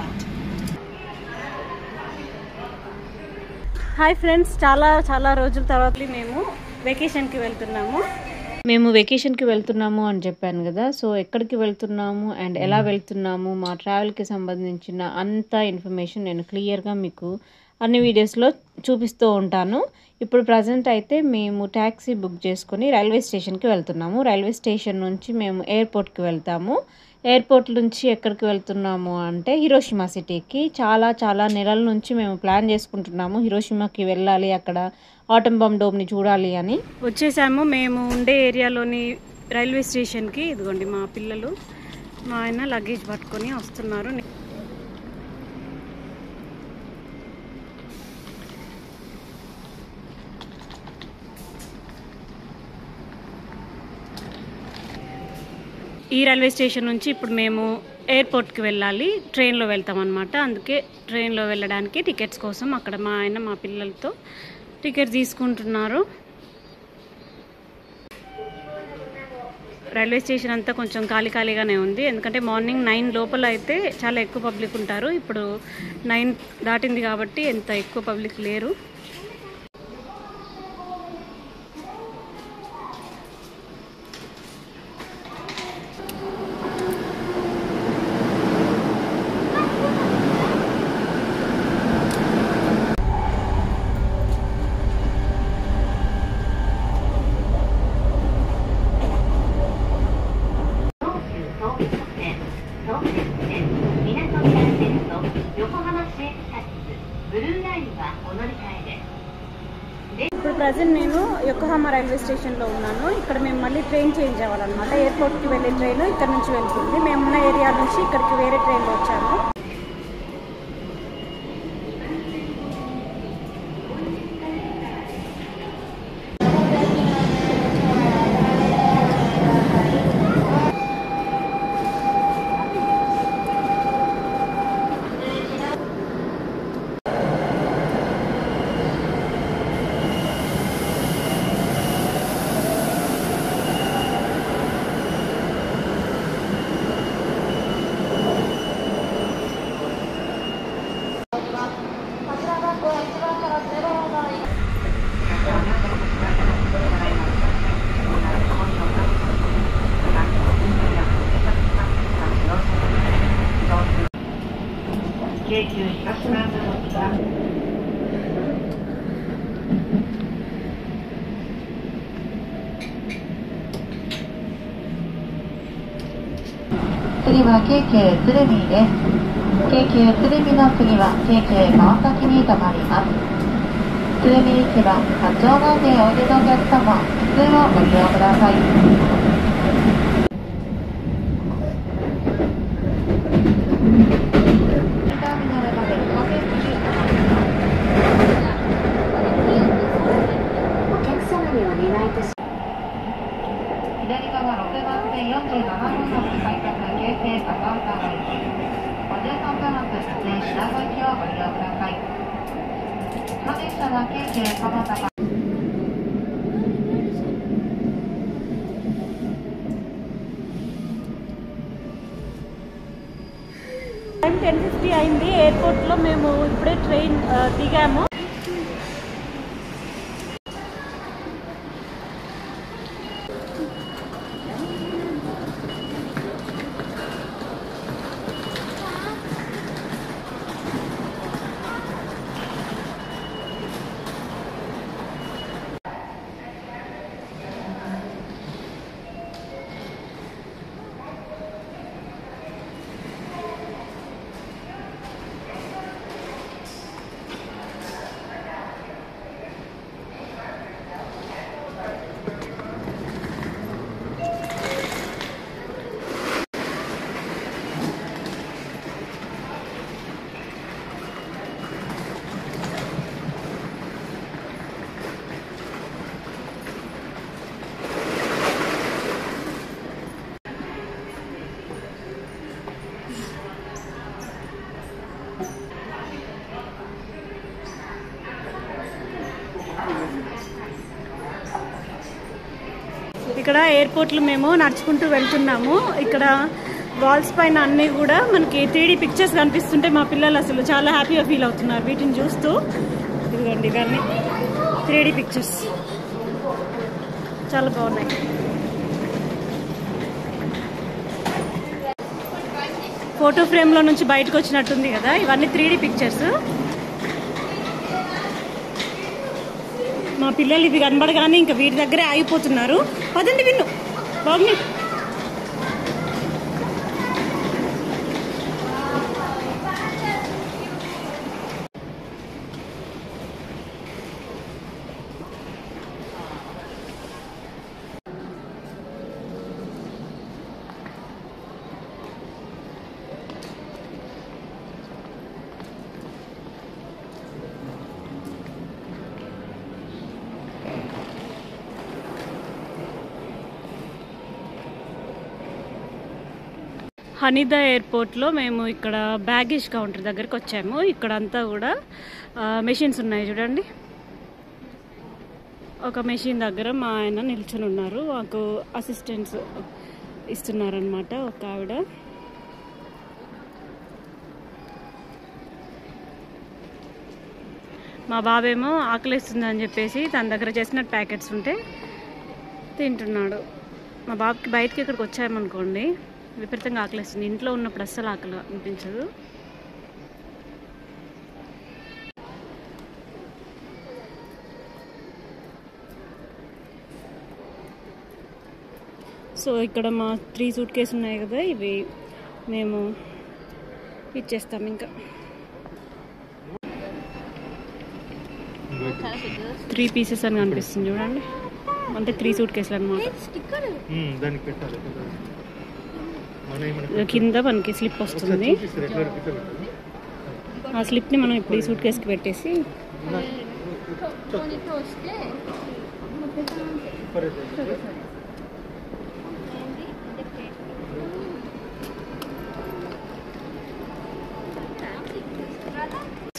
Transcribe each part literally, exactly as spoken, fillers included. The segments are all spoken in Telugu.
restaurant. Hi friends, chala chala rojul taratli memu vacation ki veltunnamu. మేము వెకేషన్కి వెళ్తున్నాము అని చెప్పాను కదా, సో ఎక్కడికి వెళ్తున్నాము అండ్ ఎలా వెళ్తున్నాము మా ట్రావెల్కి సంబంధించిన అంత ఇన్ఫర్మేషన్ నేను క్లియర్గా మీకు అన్ని వీడియోస్లో చూపిస్తూ ఉంటాను. ఇప్పుడు ప్రజెంట్ అయితే మేము ట్యాక్సీ బుక్ చేసుకుని రైల్వే స్టేషన్కి వెళ్తున్నాము. రైల్వే స్టేషన్ నుంచి మేము ఎయిర్పోర్ట్కి వెళ్తాము. ఎయిర్పోర్ట్ నుంచి ఎక్కడికి వెళ్తున్నాము అంటే హిరోషిమా సిటీకి. చాలా చాలా నెలల నుంచి మేము ప్లాన్ చేసుకుంటున్నాము హిరోషిమాకి వెళ్ళాలి, అక్కడ ఆటమ్ బాంబ్ డోమ్ని చూడాలి అని. వచ్చేసాము మేము ఉండే ఏరియాలోని రైల్వే స్టేషన్కి. ఇదిగోండి మా పిల్లలు, మా ఆయన లగేజ్ పట్టుకొని వస్తున్నారు. ఈ రైల్వే స్టేషన్ నుంచి ఇప్పుడు మేము ఎయిర్పోర్ట్కి వెళ్ళాలి, ట్రైన్లో వెళ్తాం అనమాట. అందుకే ట్రైన్లో వెళ్ళడానికి టికెట్స్ కోసం అక్కడ మా ఆయన మా పిల్లలతో టికెట్ తీసుకుంటున్నారు. రైల్వే స్టేషన్ అంతా కొంచెం ఖాళీ ఖాళీగానే ఉంది, ఎందుకంటే మార్నింగ్ నైన్ లోపల అయితే చాలా ఎక్కువ పబ్లిక్ ఉంటారు. ఇప్పుడు నైన్ దాటింది కాబట్టి ఎంత ఎక్కువ పబ్లిక్ లేరు. ఇప్పుడు ప్రజెంట్ నేను యొకోహామా రైల్వే స్టేషన్లో ఉన్నాను. ఇక్కడ మేము మళ్ళీ ట్రైన్ చేంజ్ అవ్వాలన్నమాట. ఎయిర్పోర్ట్కి వెళ్ళే ట్రైన్ ఇక్కడ నుంచి వెళ్తుంది. మేమున్న ఏరియా నుంచి ఇక్కడికి వేరే ట్రైన్లో వచ్చాము.次は京急鶴見です。京急鶴見の次は京急川崎に停まります。鶴見市は八丁門でおいでのお客様、普通をご利用ください。 టైం టెన్ ఫిఫ్టీ అయింది. ఎయిర్పోర్ట్లో మేము ఇప్పుడే ట్రైన్ దిగాము. ఇక్కడ ఎయిర్పోర్ట్లో మేము నడుచుకుంటూ వెళ్తున్నాము. ఇక్కడ walls పైన అన్నీ కూడా మనకి three D pictures కనిపిస్తుంటే మా పిల్లలు అసలు చాలా హ్యాపీగా ఫీల్ అవుతున్నారు వీటిని చూస్తూ ఇదిగోండి ఇవన్నీ three D pictures చాలా బాగున్నాయి ఫోటో ఫ్రేమ్ లో నుంచి బయటికి వచ్చినట్టుంది కదా ఇవన్నీ three D pictures మా పిల్లలు ఇవి కనబడగానే ఇంకా వీటి దగ్గరే ఆగిపోతున్నారు పదండి విన్ను బాగుంది హనీదా ఎయిర్పోర్ట్లో మేము ఇక్కడ బ్యాగేజ్ కౌంటర్ దగ్గరికి వచ్చాము ఇక్కడంతా కూడా మెషిన్స్ ఉన్నాయి చూడండి ఒక మెషిన్ దగ్గర మా ఆయన నిల్చుని ఉన్నారు మాకు అసిస్టెన్స్ ఇస్తున్నారనమాట ఒక ఆవిడ మా బాబేమో ఆకలిస్తుందని చెప్పేసి తన దగ్గర చేసినట్టు ప్యాకెట్స్ ఉంటే తింటున్నాడు మా బాబుకి బయటకి ఇక్కడికి వచ్చామనుకోండి విపరీతంగా ఆకలిస్తుంది ఇంట్లో ఉన్నప్పుడు అస్సలు ఆకలి అనిపించదు సో ఇక్కడ మా త్రీ సూట్ కేసు ఉన్నాయి కదా ఇవి మేము ఇచ్చేస్తాం ఇంకా త్రీ పీసెస్ అని అనిపిస్తుంది చూడండి అంటే త్రీ సూట్ కేసులు అనమాట కింద మనకి స్లిప్ వస్తుంది ఆ స్లిప్ని మనం ఇప్పుడు ఈ సూట్ కేసుకి పెట్టేసి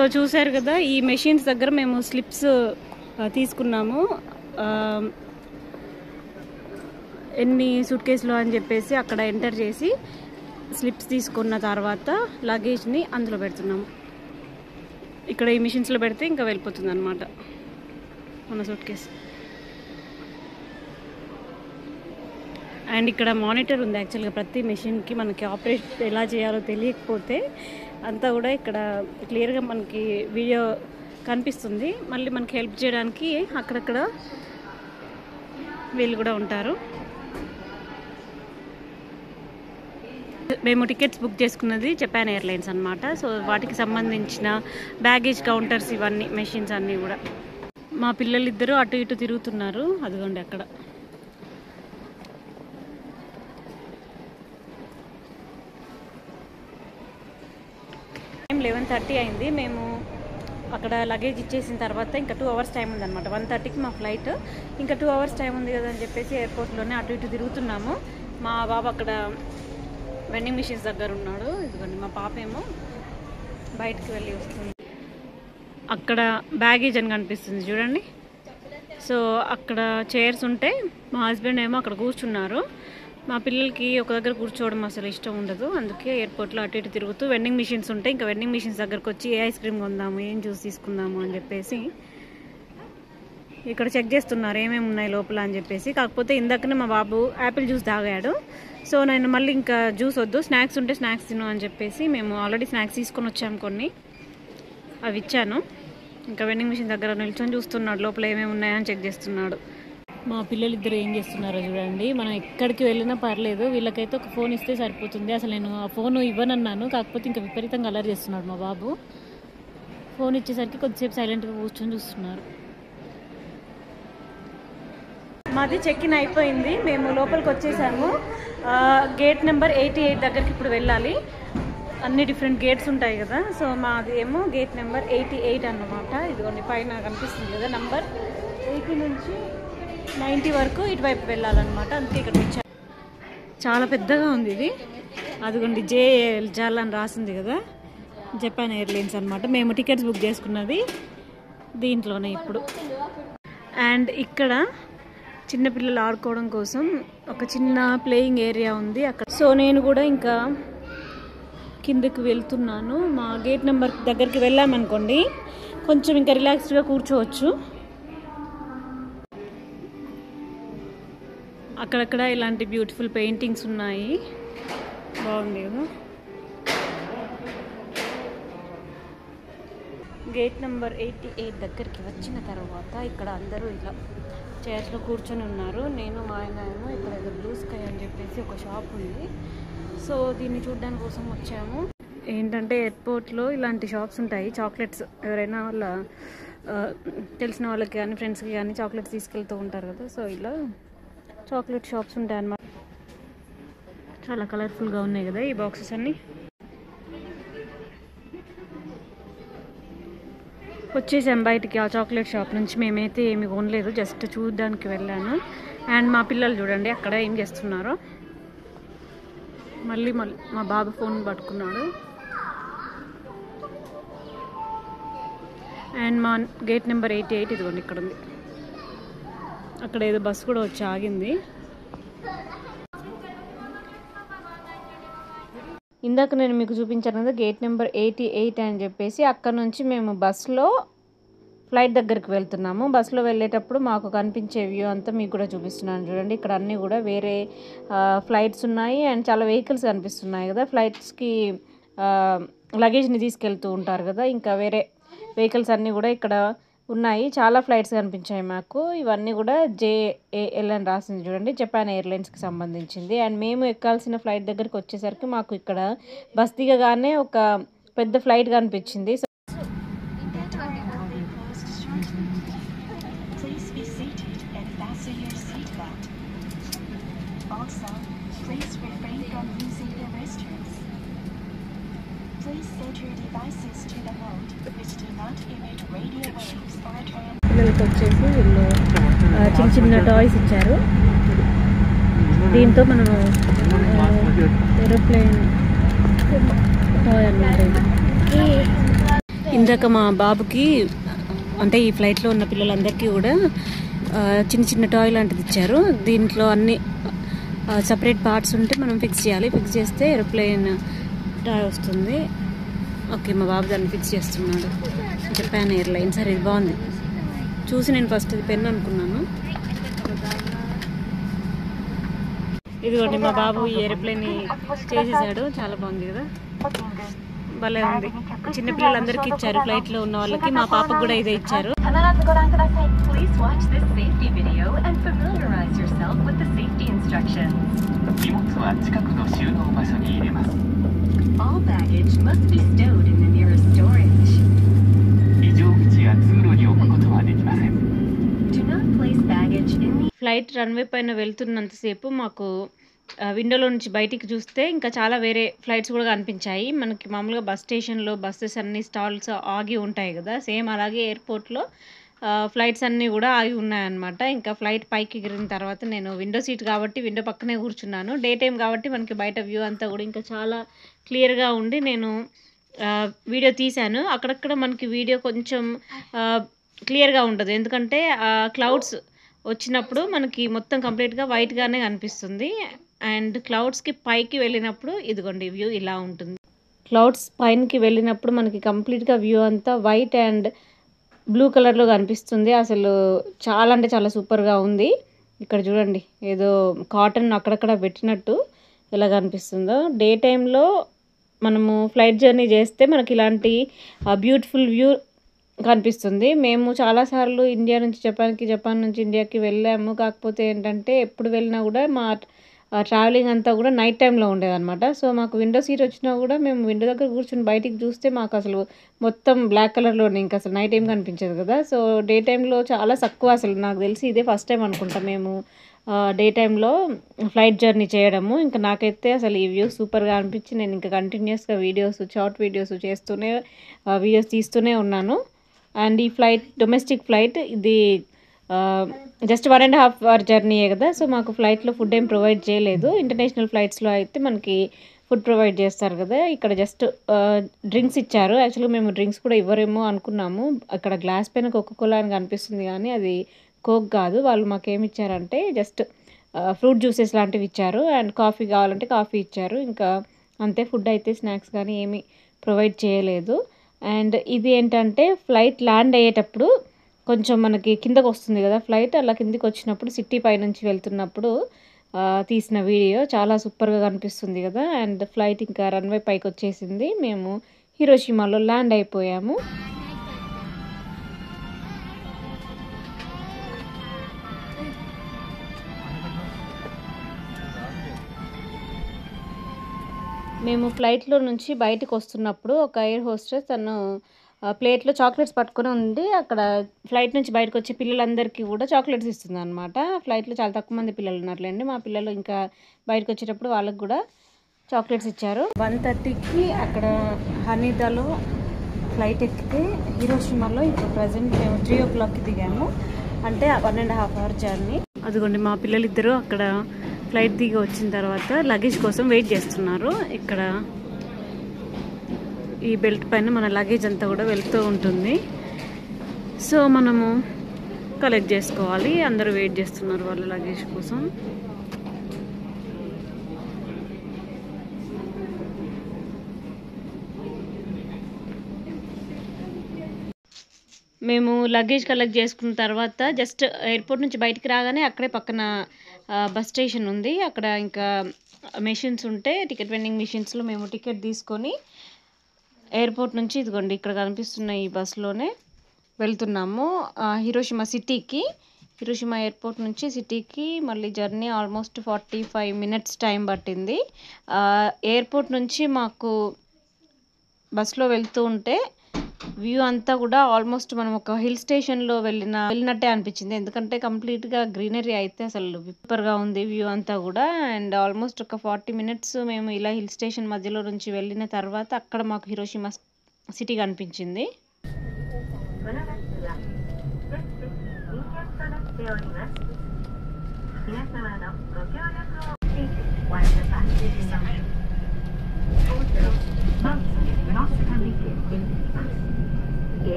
సో చూసారు కదా ఈ మెషిన్స్ దగ్గర మేము స్లిప్స్ తీసుకున్నాము ఎన్ని సూట్ కేసులు అని చెప్పేసి అక్కడ ఎంటర్ చేసి స్లిప్స్ తీసుకున్న తర్వాత లగేజ్ని అందులో పెడుతున్నాము ఇక్కడ ఈ మిషన్స్లో పెడితే ఇంకా వెళ్ళిపోతుంది అనమాట మన సూట్ కేసు అండ్ ఇక్కడ మానిటర్ ఉంది యాక్చువల్గా ప్రతి మిషన్కి మనకి ఆపరేట్ ఎలా చేయాలో తెలియకపోతే అంతా కూడా ఇక్కడ క్లియర్గా మనకి వీడియో కనిపిస్తుంది మళ్ళీ మనకి హెల్ప్ చేయడానికి అక్కడక్కడ వీళ్ళు కూడా ఉంటారు మేము టికెట్స్ బుక్ చేసుకున్నది జపాన్ ఎయిర్లైన్స్ అనమాట సో వాటికి సంబంధించిన బ్యాగేజ్ కౌంటర్స్ ఇవన్నీ మెషిన్స్ అన్నీ కూడా మా పిల్లలిద్దరూ అటు ఇటు తిరుగుతున్నారు అదిగోండి అక్కడ టైం లెవెన్ థర్టీ అయింది మేము అక్కడ లగేజ్ ఇచ్చేసిన తర్వాత ఇంకా టూ అవర్స్ టైం ఉందన్నమాట వన్ థర్టీకి మా ఫ్లైట్ ఇంకా టూ అవర్స్ టైం ఉంది కదా అని చెప్పేసి ఎయిర్పోర్ట్లోనే అటు ఇటు తిరుగుతున్నాము మా బాబు అక్కడ వెండింగ్ మిషన్స్ దగ్గర ఉన్నాడు ఇదిగోండి మా పాప ఏమో బయటకు వెళ్ళి వస్తుంది అక్కడ బ్యాగేజ్ అని కనిపిస్తుంది చూడండి సో అక్కడ చైర్స్ ఉంటే మా హస్బెండ్ ఏమో అక్కడ కూర్చున్నారు మా పిల్లలకి ఒక దగ్గర కూర్చోవడం అసలు ఇష్టం ఉండదు అందుకే ఎయిర్పోర్ట్లో అటు ఇటు తిరుగుతూ వెండింగ్ మిషన్స్ ఉంటే ఇంకా వెండింగ్ మిషన్స్ దగ్గరకు వచ్చి ఏ ఐస్ క్రీమ్ కొందాము ఏం జ్యూస్ తీసుకుందాము అని చెప్పేసి ఇక్కడ చెక్ చేస్తున్నారు ఏమేమి ఉన్నాయి లోపల అని చెప్పేసి కాకపోతే ఇందాకనే మా బాబు యాపిల్ జ్యూస్ తాగాడు సో నేను మళ్ళీ ఇంకా జ్యూస్ వద్దు స్నాక్స్ ఉంటే స్నాక్స్ తిను అని చెప్పేసి మేము ఆల్రెడీ స్నాక్స్ తీసుకొని వచ్చాము కొన్ని అవి ఇచ్చాను ఇంకా వెండింగ్ మిషన్ దగ్గర నిల్చొని చూస్తున్నాడు లోపల ఏమేమి ఉన్నాయని చెక్ చేస్తున్నాడు మా పిల్లలు ఇద్దరు ఏం చేస్తున్నారో చూడండి మనం ఎక్కడికి వెళ్ళినా పర్లేదు వీళ్ళకైతే ఒక ఫోన్ ఇస్తే సరిపోతుంది అసలు నేను ఆ ఫోన్ ఇవ్వనన్నాను కాకపోతే ఇంకా విపరీతంగా అలర్ చేస్తున్నాడు మా బాబు ఫోన్ ఇచ్చేసరికి కొద్దిసేపు సైలెంట్గా కూర్చొని చూస్తున్నారు మాది చెక్ ఇన్ అయిపోయింది మేము లోపలికి వచ్చేసాము గేట్ నెంబర్ ఎయిటీ ఎయిట్ దగ్గరికి ఇప్పుడు వెళ్ళాలి అన్ని డిఫరెంట్ గేట్స్ ఉంటాయి కదా సో మాది ఏమో గేట్ నెంబర్ ఎయిటీ ఎయిట్ అన్నమాట ఇదిగోండి పైన కనిపిస్తుంది కదా నెంబర్ ఎయిటీ నుంచి నైంటీ వరకు ఇటువైపు వెళ్ళాలన్నమాట అందుకే ఇక్కడ వచ్చాము చాలా పెద్దగా ఉంది ఇది అదిగోండి జేఏఎల్ జాల్ అని రాసింది కదా జపాన్ ఎయిర్లైన్స్ అనమాట మేము టికెట్స్ బుక్ చేసుకున్నది దీంట్లోనే ఇప్పుడు అండ్ ఇక్కడ చిన్న పిల్లలు ఆడుకోవడం కోసం ఒక చిన్న ప్లేయింగ్ ఏరియా ఉంది అక్కడ. సో నేను కూడా ఇంకా కిందకి వెళ్తున్నాను. మా గేట్ నెంబర్ దగ్గరికి వెళ్ళామనుకోండి కొంచెం ఇంకా రిలాక్స్డ్గా కూర్చోవచ్చు. అక్కడక్కడ ఇలాంటి బ్యూటిఫుల్ పెయింటింగ్స్ ఉన్నాయి, బాగుంది కదా. గేట్ నెంబర్ ఎయిటీ ఎయిట్ దగ్గరికి వచ్చిన తర్వాత ఇక్కడ అందరూ ఇలా చైర్స్లో కూర్చొని ఉన్నారు. నేను మా ఆయన ఏమో ఇక్కడ ఏదో బ్లూ స్కై అని చెప్పేసి ఒక షాప్ ఉంది, సో దీన్ని చూడడానికి కోసం వచ్చాము. ఏంటంటే ఎయిర్పోర్ట్లో ఇలాంటి షాప్స్ ఉంటాయి, చాక్లెట్స్ ఎవరైనా వాళ్ళ తెలిసిన వాళ్ళకి కానీ ఫ్రెండ్స్కి కానీ చాక్లెట్స్ తీసుకెళ్తూ ఉంటారు కదా, సో ఇలా చాక్లెట్ షాప్స్ ఉంటాయి అన్నమాట. చాలా కలర్ఫుల్గా ఉన్నాయి కదా ఈ బాక్సెస్ అన్నీ. వచ్చేసాం బయటికి ఆ చాక్లెట్ షాప్ నుంచి. మేమైతే ఏమి కొనలేదు, జస్ట్ చూడడానికి వెళ్ళాను. అండ్ మా పిల్లలు చూడండి అక్కడ ఏం చేస్తున్నారో. మళ్ళీ మళ్ళీ మా బాబు ఫోన్ పట్టుకున్నాడు. అండ్ మా గేట్ నెంబర్ ఎయిటీ ఎయిట్ ఇదిగోండి ఇక్కడ ఉంది. అక్కడ ఏదో బస్సు కూడా వచ్చి ఆగింది. ఇందాక నేను మీకు చూపించాను కదా గేట్ నెంబర్ ఎయిటీ ఎయిట్ అని చెప్పేసి, అక్కడ నుంచి మేము బస్సులో ఫ్లైట్ దగ్గరికి వెళ్తున్నాము. బస్సులో వెళ్ళేటప్పుడు మాకు కనిపించే వ్యూ అంతా మీకు కూడా చూపిస్తున్నాను చూడండి. ఇక్కడ అన్నీ కూడా వేరే ఫ్లైట్స్ ఉన్నాయి అండ్ చాలా వెహికల్స్ కనిపిస్తున్నాయి కదా. ఫ్లైట్స్కి లగేజ్ని తీసుకెళ్తూ ఉంటారు కదా, ఇంకా వేరే వెహికల్స్ అన్నీ కూడా ఇక్కడ ఉన్నాయి. చాలా ఫ్లైట్స్ కనిపించాయి మాకు. ఇవన్నీ కూడా జే ఏ ఎల్ అని రాసింది చూడండి, జపాన్ ఎయిర్లైన్స్కి సంబంధించింది. అండ్ మేము ఎక్కాల్సిన ఫ్లైట్ దగ్గరికి వచ్చేసరికి మాకు ఇక్కడ బస్ దిగగానే ఒక పెద్ద ఫ్లైట్ కనిపించింది. పిల్లలకి వచ్చేసి వీళ్ళు చిన్న చిన్న టాయ్స్ ఇచ్చారు. దీంతో మనం ఏరోప్లేన్ టాయ్ అన్నమాట. ఇందాక మా బాబుకి అంటే ఈ ఫ్లైట్లో ఉన్న పిల్లలందరికీ కూడా చిన్న చిన్న టాయ్ లాంటిది ఇచ్చారు. దీంట్లో అన్ని సపరేట్ పార్ట్స్ ఉంటే మనం ఫిక్స్ చేయాలి, ఫిక్స్ చేస్తే ఏరోప్లేన్ టాయ్ వస్తుంది. ఓకే, మా బాబు దాన్ని ఫిక్స్ చేస్తున్నాడు. జపాన్ ఎయిర్లైన్స్ సరే, ఇది బాగుంది. చూసి నేను ఫస్ట్ ఇది పెన్ అనుకున్నాను. ఇదిగోండి మా బాబు ఈ ఏరోప్లేన్ని చేసేసాడు, చాలా బాగుంది కదా, భలే ఉంది. చిన్నపిల్లలందరికీ ఇచ్చారు, ఫ్లైట్లో ఉన్న వాళ్ళకి. మా పాపకు కూడా ఇదే ఇచ్చారు. All baggage must be stowed in the nearest storage. Do not place baggage in the flight runway పైన వెళ్తున్నంత సేపు మాకు విండోలో నుంచి బయటికి చూస్తే ఇంకా చాలా వేరే ఫ్లైట్స్ కూడా కనిపించాయి మనకి. మామూలుగా బస్ స్టేషన్లో బస్సెస్ అన్ని స్టాల్స్ ఆగి ఉంటాయి కదా, సేమ్ అలాగే ఎయిర్పోర్ట్లో ఫ్లైట్స్ అన్నీ కూడా ఆగి ఉన్నాయన్నమాట. ఇంకా ఫ్లైట్ పైకి ఎగిరిన తర్వాత నేను విండో సీట్ కాబట్టి విండో పక్కనే కూర్చున్నాను. డే టైం కాబట్టి మనకి బయట వ్యూ అంతా కూడా ఇంకా చాలా క్లియర్గా ఉండి నేను వీడియో తీశాను. అక్కడక్కడ మనకి వీడియో కొంచెం క్లియర్గా ఉండదు, ఎందుకంటే క్లౌడ్స్ వచ్చినప్పుడు మనకి మొత్తం కంప్లీట్గా వైట్గానే కనిపిస్తుంది. అండ్ క్లౌడ్స్కి పైకి వెళ్ళినప్పుడు ఇదిగోండి వ్యూ ఇలా ఉంటుంది. క్లౌడ్స్ పైనకి వెళ్ళినప్పుడు మనకి కంప్లీట్గా వ్యూ అంతా వైట్ అండ్ బ్లూ కలర్లో కనిపిస్తుంది. అసలు చాలా అంటే చాలా సూపర్గా ఉంది. ఇక్కడ చూడండి ఏదో కాటన్ అక్కడక్కడ పెట్టినట్టు ఎలా కనిపిస్తుందో. డే టైంలో మనము ఫ్లైట్ జర్నీ చేస్తే మనకి ఇలాంటి బ్యూటిఫుల్ వ్యూ కనిపిస్తుంది. మేము చాలాసార్లు ఇండియా నుంచి జపాన్కి, జపాన్ నుంచి ఇండియాకి వెళ్ళాము. కాకపోతే ఏంటంటే ఎప్పుడు వెళ్ళినా కూడా మా ట్రావెలింగ్ అంతా కూడా నైట్ టైంలో ఉండేదన్నమాట. సో మాకు విండో సీట్ వచ్చినా కూడా మేము విండో దగ్గర కూర్చొని బయటికి చూస్తే మాకు అసలు మొత్తం బ్లాక్ కలర్లో ఇంకా అసలు నైట్ ఏం కనిపించదు కదా. సో డే టైంలో చాలా తక్కువ, అసలు నాకు తెలిసి ఇదే ఫస్ట్ టైం అనుకుంటాం మేము డే టైంలో ఫ్లైట్ జర్నీ చేయడము. ఇంకా నాకైతే అసలు ఈ వ్యూ సూపర్గా అనిపించి నేను ఇంకా కంటిన్యూస్గా వీడియోస్, షార్ట్ వీడియోస్ చేస్తూనే వీడియోస్ తీస్తూనే ఉన్నాను. అండ్ ఈ ఫ్లైట్ డొమెస్టిక్ ఫ్లైట్, ఇది just one and half hour జర్నీయే కదా. సో మాకు ఫ్లైట్లో ఫుడ్ ఏం ప్రొవైడ్ చేయలేదు. ఇంటర్నేషనల్ ఫ్లైట్స్లో అయితే మనకి ఫుడ్ ప్రొవైడ్ చేస్తారు కదా, ఇక్కడ జస్ట్ డ్రింక్స్ ఇచ్చారు. యాక్చువల్గా మేము డ్రింక్స్ కూడా ఇవ్వరేమో అనుకున్నాము. అక్కడ గ్లాస్ పైన కోకోకోలా అని కనిపిస్తుంది కానీ అది కోక్ కాదు, వాళ్ళు మాకేమి ఇచ్చారంటే జస్ట్ ఫ్రూట్ జ్యూసెస్ లాంటివి ఇచ్చారు, అండ్ కాఫీ కావాలంటే కాఫీ ఇచ్చారు. ఇంకా అంతే, ఫుడ్ అయితే స్నాక్స్ కానీ ఏమీ ప్రొవైడ్ చేయలేదు. అండ్ ఇది ఏంటంటే ఫ్లైట్ ల్యాండ్ అయ్యేటప్పుడు కొంచెం మనకి కిందకు వస్తుంది కదా ఫ్లైట్, అలా కిందకి వచ్చినప్పుడు సిటీ పైనుంచి వెళ్తున్నప్పుడు తీసిన వీడియో చాలా సూపర్గా కనిపిస్తుంది కదా. అండ్ ఫ్లైట్ ఇంకా రన్వే పైకి వచ్చేసింది, మేము హిరోషిమాలో ల్యాండ్ అయిపోయాము. మేము ఫ్లైట్లో నుంచి బయటకు వస్తున్నప్పుడు ఒక ఎయిర్ హోస్టెస్ తను ప్లేట్లో చాక్లెట్స్ పట్టుకొని ఉంది. అక్కడ ఫ్లైట్ నుంచి బయటకు వచ్చే పిల్లలందరికీ కూడా చాక్లెట్స్ ఇస్తుంది అనమాట. ఫ్లైట్లో చాలా తక్కువ మంది పిల్లలు ఉన్నారులేండి, మా పిల్లలు ఇంకా బయటకు వచ్చేటప్పుడు వాళ్ళకి కూడా చాక్లెట్స్ ఇచ్చారు. వన్ థర్టీకి అక్కడ హనీదాలో ఫ్లైట్ ఎక్కితే హిరోషిమాలో ఇప్పుడు ప్రజెంట్ మేము త్రీ ఓ క్లాక్కి దిగాము, అంటే one and half hour journey. అదిగోండి మా పిల్లలిద్దరూ అక్కడ ఫ్లైట్ దిగి వచ్చిన తర్వాత లగేజ్ కోసం వెయిట్ చేస్తున్నారు. ఇక్కడ ఈ బెల్ట్ పైన మన లగేజ్ అంతా కూడా వెళ్తూ ఉంటుంది, సో మనము కలెక్ట్ చేసుకోవాలి. అందరూ వెయిట్ చేస్తున్నారు వాళ్ళ లగేజ్ కోసం. మేము లగేజ్ కలెక్ట్ చేసుకున్న తర్వాత జస్ట్ ఎయిర్పోర్ట్ నుంచి బయటికి రాగానే అక్కడే పక్కన బస్ స్టేషన్ ఉంది, అక్కడ ఇంకా మెషిన్స్ ఉంటే టికెట్ వెండింగ్ మెషిన్స్లో మేము టికెట్ తీసుకొని ఎయిర్పోర్ట్ నుంచి ఇదిగోండి ఇక్కడ కనిపిస్తున్న ఈ బస్సులోనే వెళ్తున్నాము హిరోషిమా సిటీకి. హిరోషిమా ఎయిర్పోర్ట్ నుంచి సిటీకి మళ్ళీ journey almost forty five minutes time పట్టింది. ఎయిర్పోర్ట్ నుంచి మాకు బస్సులో వెళ్తూ ఉంటే వ్యూ అంతా కూడా ఆల్మోస్ట్ మనం ఒక హిల్ స్టేషన్లో వెళ్ళిన వెళ్ళినట్టే అనిపించింది, ఎందుకంటే కంప్లీట్గా గ్రీనరీ అయితే అసలు సూపర్గా ఉంది వ్యూ అంతా కూడా. అండ్ ఆల్మోస్ట్ ఒక ఫార్టీ మినిట్స్ మేము ఇలా హిల్ స్టేషన్ మధ్యలో నుంచి వెళ్ళిన తర్వాత అక్కడ మాకు హిరోషిమా సిటీ కనిపించింది.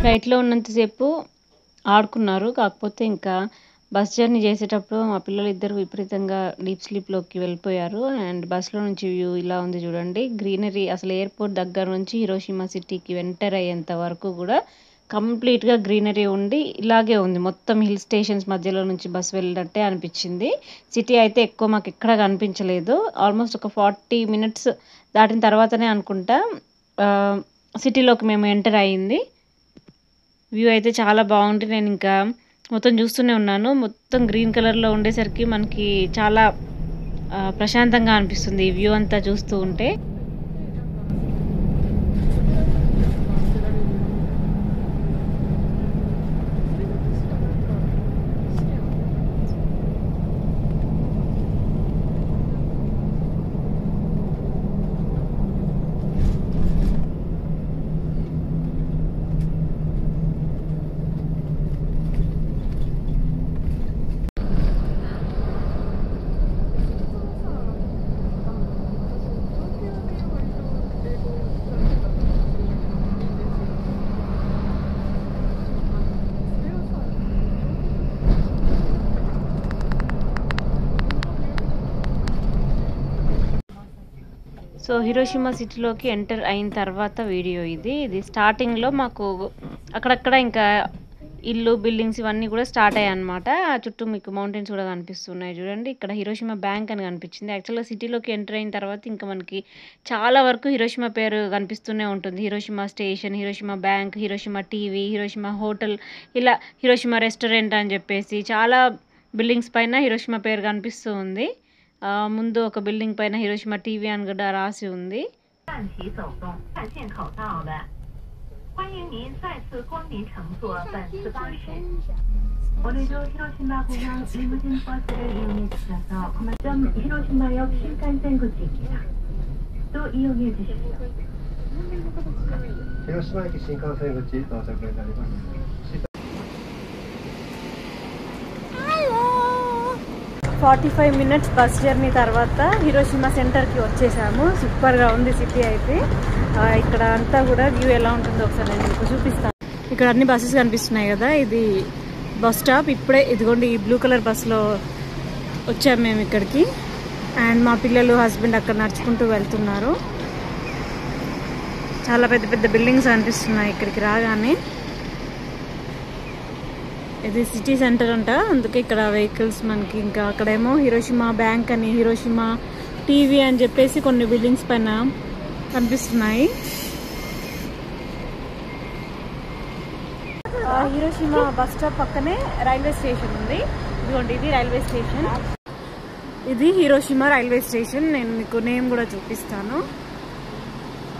ఫ్లైట్లో ఉన్నంతసేపు ఆడుకున్నారు, కాకపోతే ఇంకా బస్ జర్నీ చేసేటప్పుడు మా పిల్లలు ఇద్దరు విపరీతంగా డీప్ స్లీప్లోకి వెళ్ళిపోయారు. అండ్ బస్సులో నుంచి వ్యూ ఇలా ఉంది చూడండి, గ్రీనరీ అసలు ఎయిర్పోర్ట్ దగ్గర నుంచి హిరోషిమా సిటీకి ఎంటర్ అయ్యేంత వరకు కూడా కంప్లీట్గా గ్రీనరీ ఉండి ఇలాగే ఉంది, మొత్తం హిల్ స్టేషన్స్ మధ్యలో నుంచి బస్సు వెళ్ళినట్టే అనిపించింది. సిటీ అయితే ఎక్కువ మాకు ఎక్కడ కనిపించలేదు, ఆల్మోస్ట్ ఒక ఫార్టీ మినిట్స్ దాటిన తర్వాతనే అనుకుంటా సిటీలోకి మేము ఎంటర్ అయ్యింది. వ్యూ అయితే చాలా బాగుంది, నేను ఇంకా మొత్తం చూస్తూనే ఉన్నాను. మొత్తం గ్రీన్ కలర్లో ఉండేసరికి మనకి చాలా ప్రశాంతంగా అనిపిస్తుంది ఈ వ్యూ అంతా చూస్తూ ఉంటే. సో హిరోషిమా సిటీలోకి ఎంటర్ అయిన తర్వాత వీడియో ఇది. ఇది స్టార్టింగ్లో మాకు అక్కడక్కడ ఇంకా ఇల్లు బిల్డింగ్స్ ఇవన్నీ కూడా స్టార్ట్ అయ్యాయి అనమాట. ఆ చుట్టూ మీకు మౌంటైన్స్ కూడా కనిపిస్తున్నాయి చూడండి. ఇక్కడ హిరోషిమా బ్యాంక్ అని కనిపించింది. యాక్చువల్గా సిటీలోకి ఎంటర్ అయిన తర్వాత ఇంకా మనకి చాలా వరకు హిరోషిమా పేరు కనిపిస్తూనే ఉంటుంది. Hiroshima station, Hiroshima bank, Hiroshima TV, Hiroshima hotel, ఇలా హిరోషిమా రెస్టారెంట్ అని చెప్పేసి చాలా బిల్డింగ్స్ పైన హిరోషిమా పేరు కనిపిస్తూ ఉంది. ముందు ఒక బిల్డింగ్ పైన హిరోషిమా టీవీ అని కూడా రాసి ఉంది. forty-five minutes bus journey tarvata Hiroshima center ki vachesaamu super ga undi city aithe ikkada anta kuda view ela untundo okkari nenu chupistanu ikkada anni buses kanipistunayi kada idi bus stop ippade idigondi ee blue color bus lo vacham mem ikkadiki and ma pillalu husband akkada narchukuntu veltunnaru chaala pedda pedda buildings kanipistunayi ikkadiki raagaane This city center anta anduke ikkada vehicles maniki inka akademo Hiroshima bank ani Hiroshima TV ani cheppesi konni buildings paina kanipistunayi Hiroshima bus stop pakkane railway station undi igondi idi railway station idi Hiroshima railway station nenu meeku name kuda chupistanu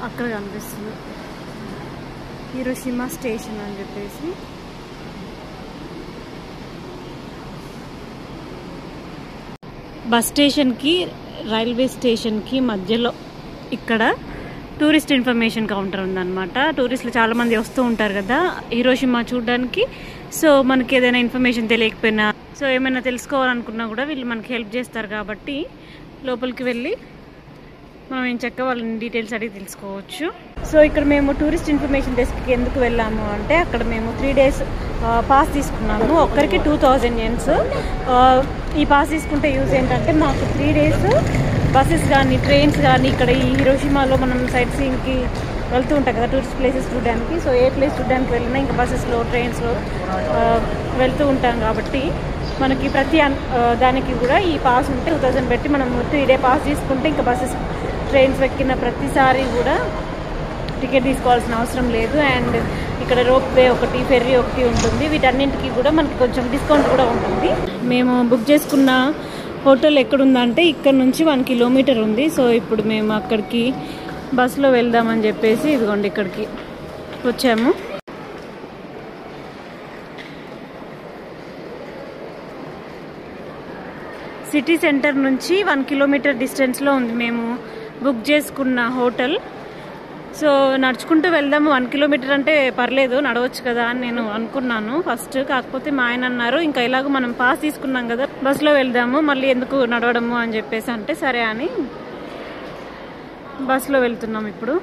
akkada kanipistundi Hiroshima station ani cheppesi bus station కి రైల్వే స్టేషన్ కి మధ్యలో ఇక్కడ టూరిస్ట్ ఇన్ఫర్మేషన్ కౌంటర్ ఉందన్నమాట టూరిస్టులు చాలా మంది వస్తూ ఉంటారు కదా హిరోషిమా చూడడానికి సో మనకి ఏదైనా ఇన్ఫర్మేషన్ తెలియకపోయినా సో ఏమైనా తెలుసుకోవాలనుకున్నా కూడా వీళ్ళు మనకి హెల్ప్ చేస్తారు కాబట్టి లోపలికి వెళ్ళి మనం ఏం చెక్క వాళ్ళని డీటెయిల్స్ అడిగి తెలుసుకోవచ్చు సో ఇక్కడ మేము టూరిస్ట్ ఇన్ఫర్మేషన్ డెస్క్ కి ఎందుకు వెళ్ళాము అంటే అక్కడ మేము three days పాస్ తీసుకున్నాము ఒక్కరికి two thousand యెన్స్ ఈ పాస్ తీసుకుంటే యూస్ ఏంటంటే మాకు three డేస్ బస్సెస్ గాని ట్రైన్స్ గాని ఇక్కడ ఈ హిరోషిమాలో మనం సైట్ సీయింగ్ కి వెళ్తూ ఉంటాం కదా టూరిస్ట్ ప్లేసెస్ చూడడానికి సో ఏ ప్లేస్ చూడడానికి వెళ్ళినా ఇంకా బస్సెస్ లో ట్రైన్స్ లో వెళ్తూ ఉంటాం కాబట్టి మనకి ప్రతి దానికి కూడా ఈ పాస్ ఉంటే two thousand పెట్టి మనం three డే పాస్ తీసుకుంటే ఇంకా బస్సెస్ ట్రైన్స్ ఎక్కిన ప్రతిసారి కూడా టికెట్ తీసుకోవాల్సిన అవసరం లేదు అండ్ ఇక్కడ రోప్ వే ఒకటి ఫెర్రీ ఒకటి ఉంటుంది వీటన్నింటికి కూడా మనకి కొంచెం డిస్కౌంట్ కూడా ఉంటుంది మేము బుక్ చేసుకున్న హోటల్ ఎక్కడుందంటే ఇక్కడ నుంచి వన్ కిలోమీటర్ ఉంది సో ఇప్పుడు మేము అక్కడికి బస్సులో వెళ్దామని చెప్పేసి ఇదిగోండి ఇక్కడికి వచ్చాము సిటీ సెంటర్ నుంచి వన్ కిలోమీటర్ డిస్టెన్స్లో ఉంది మేము బుక్ చేసుకున్న హోటల్ సో నడుచుకుంటూ వెళ్దాము వన్ కిలోమీటర్ అంటే పర్లేదు నడవచ్చు కదా అని నేను అనుకున్నాను ఫస్ట్ కాకపోతే మా ఆయన అన్నారు ఇంకా ఇలాగో మనం పాస్ తీసుకున్నాం కదా బస్సులో వెళ్దాము మళ్ళీ ఎందుకు నడవడము అని చెప్పేసి అంటే సరే అని బస్సులో వెళ్తున్నాం ఇప్పుడు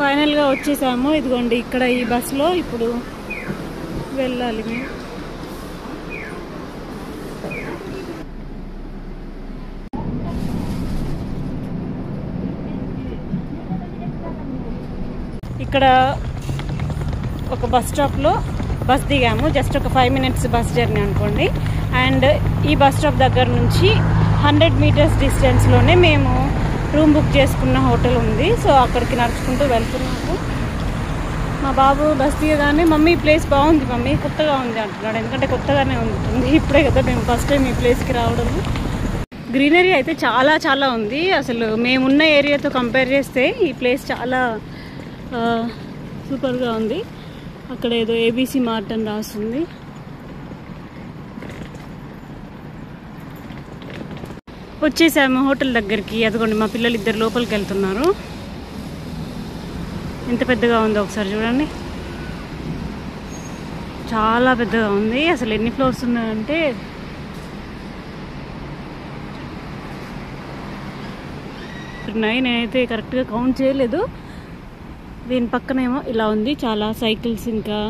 ఫైనల్ గా వచ్చేసాము ఇదిగోండి ఇక్కడ ఈ బస్ లో ఇప్పుడు వెళ్ళాలి మేము ఇక్కడ ఒక బస్ స్టాప్ లో బస్ దిగాము జస్ట్ ఒక ఫైవ్ మినిట్స్ బస్ జర్నీ అనుకోండి అండ్ ఈ బస్ స్టాప్ దగ్గర నుంచి హండ్రెడ్ మీటర్స్ డిస్టెన్స్ లోనే మేము రూమ్ బుక్ చేసుకున్న హోటల్ ఉంది సో అక్కడికి నడుచుకుంటూ వెళ్తున్నాము మా బాబు బస్ దిగగానే మమ్మీ ఈ ప్లేస్ బాగుంది మమ్మీ కొత్తగా ఉంది అంటున్నాడు ఎందుకంటే కొత్తగానే ఉంటుంది ఇప్పుడే కదా మేము ఫస్ట్ టైం ఈ ప్లేస్కి రావడం గ్రీనరీ అయితే చాలా చాలా ఉంది అసలు మేమున్న ఏరియాతో కంపేర్ చేస్తే ఈ ప్లేస్ చాలా సూపర్గా ఉంది అక్కడ ఏదో ఏబీసీ మార్ట్ అని రాస్తుంది వచ్చేసాము హోటల్ దగ్గరికి అదిగోండి మా పిల్లలు ఇద్దరు లోపలికి వెళ్తున్నారు ఎంత పెద్దగా ఉందో ఒకసారి చూడండి చాలా పెద్దగా ఉంది అసలు ఎన్ని ఫ్లోర్స్ ఉన్నాయంటే ఉన్నాయి నేనైతే కరెక్ట్గా కౌంట్ చేయలేదు దీని పక్కనేమో ఇలా ఉంది చాలా సైకిల్స్ ఇంకా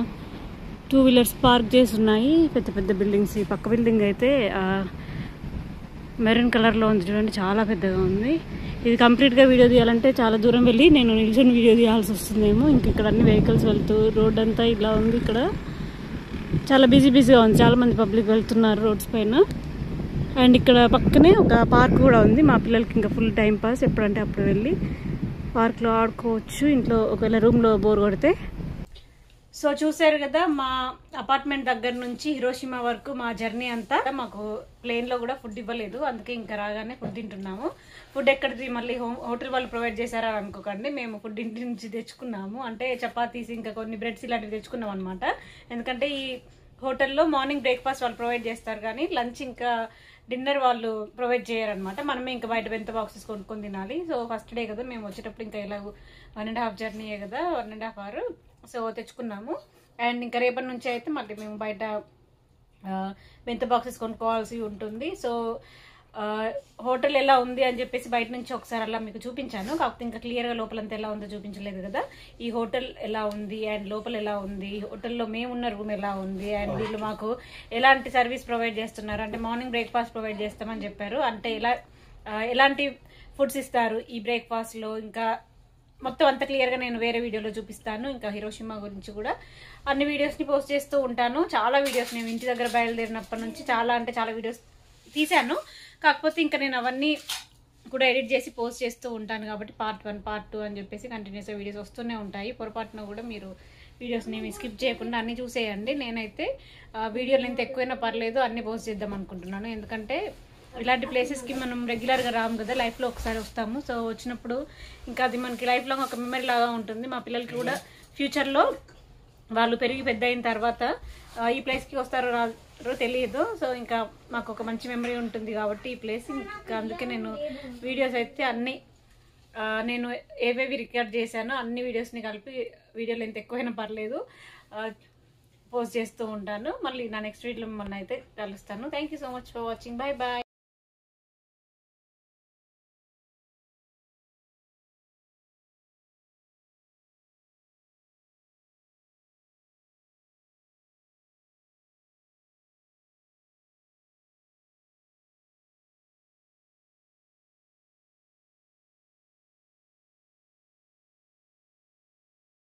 టూ వీలర్స్ పార్క్ చేసి ఉన్నాయి పెద్ద పెద్ద బిల్డింగ్స్ ఈ పక్క బిల్డింగ్ అయితే మెరూన్ కలర్లో ఉంది చూడండి చాలా పెద్దగా ఉంది ఇది కంప్లీట్గా వీడియో తీయాలంటే చాలా దూరం వెళ్ళి నేను నిల్చొని వీడియో తీయాల్సి వస్తుందేమో ఇంక ఇక్కడ అన్ని వెహికల్స్ వెళ్తూ రోడ్ అంతా ఇలా ఉంది ఇక్కడ చాలా బిజీ బిజీగా ఉంది చాలా మంది పబ్లిక్ వెళ్తున్నారు రోడ్స్ పైన అండ్ ఇక్కడ పక్కనే ఒక పార్క్ కూడా ఉంది మా పిల్లలకి ఇంకా ఫుల్ టైం పాస్ ఎప్పుడంటే అప్పుడు వెళ్ళి పార్క్లో ఆడుకోవచ్చు ఇంట్లో ఒకవేళ రూమ్లో బోర్ కొడితే సో చూసారు కదా మా అపార్ట్మెంట్ దగ్గర నుంచి హిరోషిమా వరకు మా జర్నీ అంతా మాకు ప్లేన్లో కూడా ఫుడ్ ఇవ్వలేదు అందుకే ఇంకా రాగానే ఫుడ్ తింటున్నాము ఫుడ్ ఎక్కడిది మళ్ళీ హోమ్ హోటల్ వాళ్ళు ప్రొవైడ్ చేశారా అనుకోకండి మేము ఫుడ్ ఇంటి నుంచి తెచ్చుకున్నాము అంటే చపాతీస్ ఇంకా కొన్ని బ్రెడ్స్ ఇలాంటివి తెచ్చుకున్నాం అనమాట ఎందుకంటే ఈ హోటల్లో మార్నింగ్ బ్రేక్ఫాస్ట్ వాళ్ళు ప్రొవైడ్ చేస్తారు కానీ లంచ్ ఇంకా డిన్నర్ వాళ్ళు ప్రొవైడ్ చేయరు అన్నమాట. మనమే ఇంకా బయట బెంత బాక్సెస్ కొనుక్కొని తినాలి. సో ఫస్ట్ డే కదా మేము వచ్చేటప్పుడు ఇంకా ఇలా వన్ అండ్ హాఫ్ జర్నీయే కదా, one and half hour. So తెచ్చుకున్నాము. అండ్ ఇంకా రేపటి నుంచి అయితే మళ్ళీ మేము బయట బెంత బాక్సెస్ కొనుక్కోవాల్సి ఉంటుంది. సో హోటల్ ఎలా ఉంది అని చెప్పేసి బయట నుంచి ఒకసారి అలా మీకు చూపించాను, కాకపోతే ఇంకా క్లియర్గా లోపలంతా ఎలా ఉందో చూపించలేదు కదా. ఈ హోటల్ ఎలా ఉంది అండ్ లోపల ఎలా ఉంది, హోటల్లో మేమున్న రూమ్ ఎలా ఉంది అండ్ వీళ్ళు మాకు ఎలాంటి సర్వీస్ ప్రొవైడ్ చేస్తున్నారు అంటే మార్నింగ్ బ్రేక్ఫాస్ట్ ప్రొవైడ్ చేస్తామని చెప్పారు. అంటే ఎలా ఎలాంటి ఫుడ్స్ ఇస్తారు ఈ బ్రేక్ఫాస్ట్లో ఇంకా మొత్తం అంత క్లియర్గా నేను వేరే వీడియోలో చూపిస్తాను. ఇంకా హిరోషిమా గురించి కూడా అన్ని వీడియోస్ని పోస్ట్ చేస్తూ ఉంటాను. చాలా వీడియోస్ నేను ఇంటి దగ్గర బయలుదేరినప్పటి నుంచి చాలా అంటే చాలా వీడియోస్ తీశాను, కాకపోతే ఇంకా నేను అవన్నీ కూడా ఎడిట్ చేసి పోస్ట్ చేస్తూ ఉంటాను కాబట్టి పార్ట్ వన్ పార్ట్ టూ అని చెప్పేసి కంటిన్యూస్గా వీడియోస్ వస్తూనే ఉంటాయి. పొరపాటున కూడా మీరు వీడియోస్ని ఏమి స్కిప్ చేయకుండా అన్నీ చూసేయండి. నేనైతే వీడియో లెంత్ ఎక్కువైనా పర్లేదు అన్నీ పోస్ట్ చేద్దాం అనుకుంటున్నాను, ఎందుకంటే ఇలాంటి ప్లేసెస్కి మనం రెగ్యులర్గా రాము కదా, లైఫ్లో ఒకసారి వస్తాము. సో వచ్చినప్పుడు ఇంకా అది మనకి లైఫ్లో ఒక మెమరీ లాగా ఉంటుంది. మా పిల్లలకి కూడా ఫ్యూచర్లో వాళ్ళు పెరిగి పెద్ద అయిన తర్వాత ఈ ప్లేస్కి వస్తారో రారో తెలియదు. సో ఇంకా మాకు ఒక మంచి మెమరీ ఉంటుంది కాబట్టి ఈ ప్లేస్ ఇంకా అందుకే నేను వీడియోస్ అయితే అన్నీ నేను ఏవేవి రికార్డ్ చేశానో అన్ని వీడియోస్ని కలిపి వీడియోలు ఎంత ఎక్కువైనా పర్లేదు పోస్ట్ చేస్తూ ఉంటాను. మళ్ళీ నా నెక్స్ట్ వీడియోలో మిమ్మల్ని అయితే కలుస్తాను. Thank you so much for watching. Bye bye.